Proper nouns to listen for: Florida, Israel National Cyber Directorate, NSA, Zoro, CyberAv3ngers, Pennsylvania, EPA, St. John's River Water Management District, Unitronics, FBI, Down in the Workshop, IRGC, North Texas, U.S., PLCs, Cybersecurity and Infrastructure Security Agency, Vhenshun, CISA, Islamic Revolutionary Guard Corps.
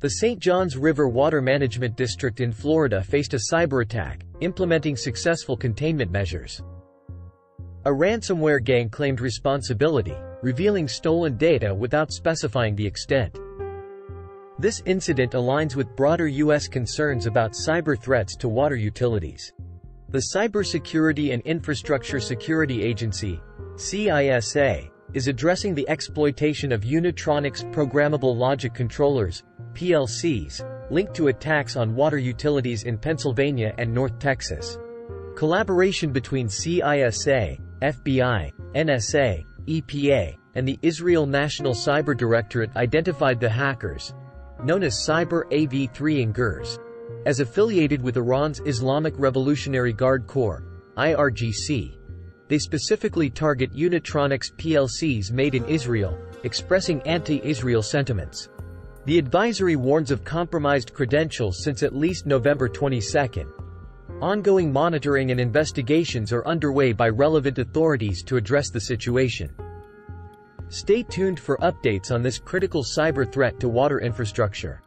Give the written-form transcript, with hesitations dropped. The St. John's River Water Management District in Florida faced a cyber attack, implementing successful containment measures. A ransomware gang claimed responsibility, revealing stolen data without specifying the extent. This incident aligns with broader U.S. concerns about cyber threats to water utilities. The Cybersecurity and Infrastructure Security Agency, CISA, is addressing the exploitation of Unitronics programmable logic controllers, PLCs, linked to attacks on water utilities in Pennsylvania and North Texas. Collaboration between CISA, FBI, NSA, EPA, and the Israel National Cyber Directorate identified the hackers, known as CyberAv3ngers, as affiliated with Iran's Islamic Revolutionary Guard Corps, IRGC. They specifically target Unitronics PLCs made in Israel, expressing anti-Israel sentiments. The advisory warns of compromised credentials since at least November 22. Ongoing monitoring and investigations are underway by relevant authorities to address the situation. Stay tuned for updates on this critical cyber threat to water infrastructure.